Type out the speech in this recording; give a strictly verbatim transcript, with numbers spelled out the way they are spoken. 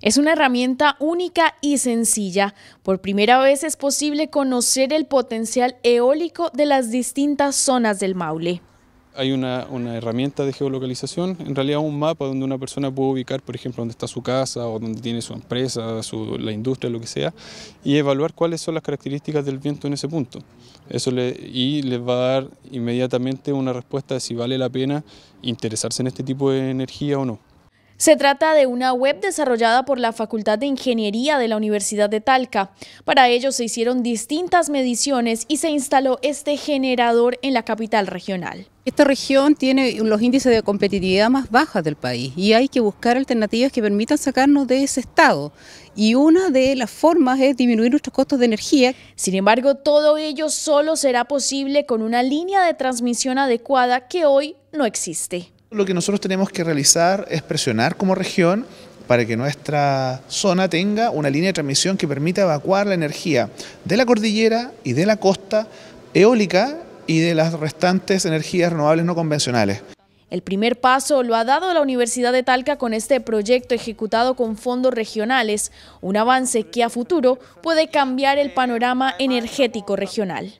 Es una herramienta única y sencilla. Por primera vez es posible conocer el potencial eólico de las distintas zonas del Maule. Hay una, una herramienta de geolocalización, en realidad un mapa donde una persona puede ubicar, por ejemplo, dónde está su casa o dónde tiene su empresa, su, la industria, lo que sea, y evaluar cuáles son las características del viento en ese punto. Eso le, y les va a dar inmediatamente una respuesta de si vale la pena interesarse en este tipo de energía o no. Se trata de una web desarrollada por la Facultad de Ingeniería de la Universidad de Talca. Para ello se hicieron distintas mediciones y se instaló este generador en la capital regional. Esta región tiene los índices de competitividad más bajos del país y hay que buscar alternativas que permitan sacarnos de ese estado. Y una de las formas es disminuir nuestros costos de energía. Sin embargo, todo ello solo será posible con una línea de transmisión adecuada que hoy no existe. Lo que nosotros tenemos que realizar es presionar como región para que nuestra zona tenga una línea de transmisión que permita evacuar la energía de la cordillera y de la costa eólica y de las restantes energías renovables no convencionales. El primer paso lo ha dado la Universidad de Talca con este proyecto ejecutado con fondos regionales, un avance que a futuro puede cambiar el panorama energético regional.